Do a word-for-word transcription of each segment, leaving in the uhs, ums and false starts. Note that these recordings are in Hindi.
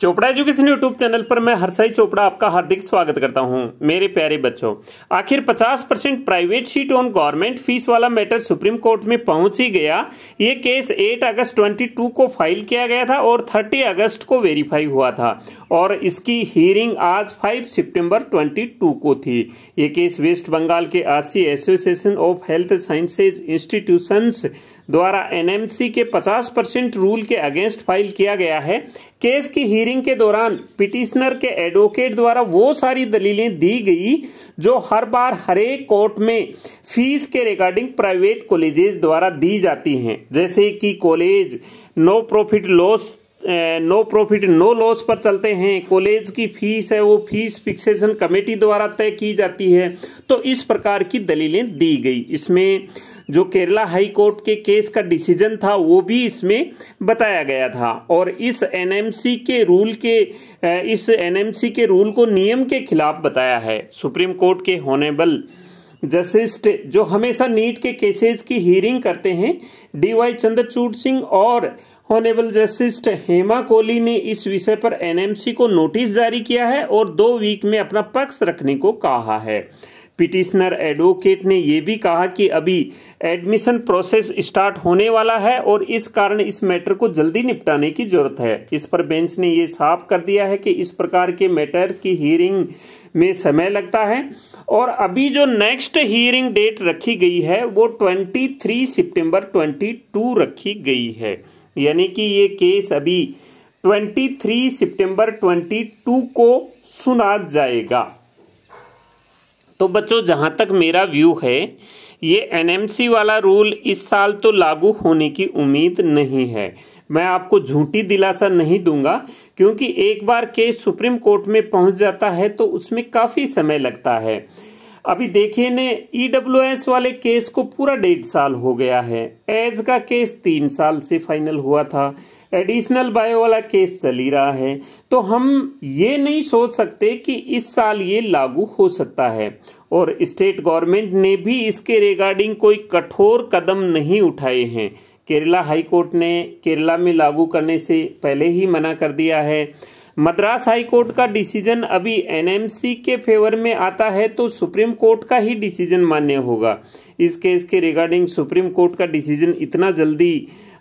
चोपड़ा एजुकेशन यूट्यूब चैनल पर मैं हर्षाई चोपड़ा आपका हार्दिक स्वागत करता हूं। मेरे प्यारे बच्चों, आखिर पचास percent private seat on government fees वाला मैटर सुप्रीम कोर्ट में पहुंच ही गया। ये केस आठ अगस्त बाईस को फाइल किया गया था और तीस अगस्त को वेरीफाई हुआ था और इसकी हियरिंग आज पाँच सितंबर बाईस को थी। ये केस वेस्ट बंगाल के आशी association of health sciences institution द्वारा एन एम सी के पचास परसेंट रूल के अगेंस्ट फाइल किया गया है। केस की हियरिंग के दौरान पिटिशनर के एडवोकेट द्वारा वो सारी दलीलें दी गई जो हर बार हरेक कोर्ट में फीस के रिगार्डिंग प्राइवेट कॉलेजेस द्वारा दी जाती हैं, जैसे कि college no profit loss no profit no loss पर चलते हैं, कॉलेज की फीस है वो फीस फिक्सेशन कमेटी द्वारा तय की जाती है। तो इस प्रकार की दलीलें दी गई। इसमें जो केरला हाई कोर्ट के केस का डिसीजन था वो भी इसमें बताया गया था और इस एनएमसी के रूल के इस एनएमसी के रूल को नियम के खिलाफ बताया है। सुप्रीम कोर्ट के होनेबल जस्टिस जो हमेशा नीट के केसेस की हियरिंग करते हैं, डी वाई चंद्रचूड़ सिंह और ऑनरेबल जस्टिस हेमा कोहली ने इस विषय पर एन एम सी को नोटिस जारी किया है और दो वीक में अपना पक्ष रखने को कहा है। पिटिशनर एडवोकेट ने यह भी कहा कि अभी एडमिशन प्रोसेस स्टार्ट होने वाला है और इस कारण इस मैटर को जल्दी निपटाने की जरूरत है। इस पर बेंच ने यह साफ कर दिया है कि इस प्रकार के मैटर की हियरिंग में समय लगता है और अभी जो नेक्स्ट हियरिंग डेट रखी गई है वो तेईस सितंबर बाईस रखी गई है, यानी कि ये केस अभी तेईस सितंबर बाईस को सुना जाएगा। तो बच्चों, जहाँ तक मेरा व्यू है, ये एन एम सी वाला रूल इस साल तो लागू होने की उम्मीद नहीं है। मैं आपको झूठी दिलासा नहीं दूंगा क्योंकि एक बार केस सुप्रीम कोर्ट में पहुंच जाता है तो उसमें काफ़ी समय लगता है। अभी देखिए ने ई डब्ल्यू एस वाले केस को पूरा डेढ़ साल हो गया है। एज का केस तीन साल से फाइनल हुआ था, एडिशनल बायो वाला केस चल ही रहा है। तो हम ये नहीं सोच सकते कि इस साल ये लागू हो सकता है और स्टेट गवर्नमेंट ने भी इसके रिगार्डिंग कोई कठोर कदम नहीं उठाए हैं। केरला हाई कोर्ट ने केरला में लागू करने से पहले ही मना कर दिया है। मद्रास हाई कोर्ट का डिसीजन अभी एन एम सी के फेवर में आता है तो सुप्रीम कोर्ट का ही डिसीजन मान्य होगा। इस केस के रिगार्डिंग सुप्रीम कोर्ट का डिसीजन इतना जल्दी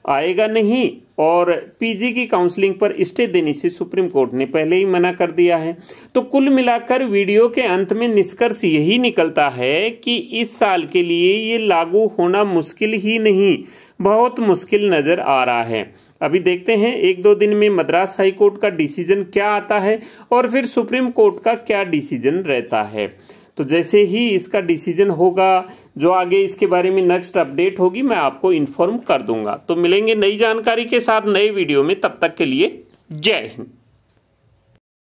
आएगा नहीं और पी जी की काउंसलिंग पर स्टे देने से सुप्रीम कोर्ट ने पहले ही मना कर दिया है। तो कुल मिलाकर वीडियो के अंत में निष्कर्ष यही निकलता है कि इस साल के लिए ये लागू होना मुश्किल ही नहीं, बहुत मुश्किल नज़र आ रहा है। अभी देखते हैं एक दो दिन में मद्रास हाई कोर्ट का डिसीजन क्या आता है और फिर सुप्रीम कोर्ट का क्या डिसीजन रहता है। तो जैसे ही इसका डिसीजन होगा, जो आगे इसके बारे में नेक्स्ट अपडेट होगी, मैं आपको इन्फॉर्म कर दूंगा। तो मिलेंगे नई जानकारी के साथ नए वीडियो में, तब तक के लिए जय हिंद।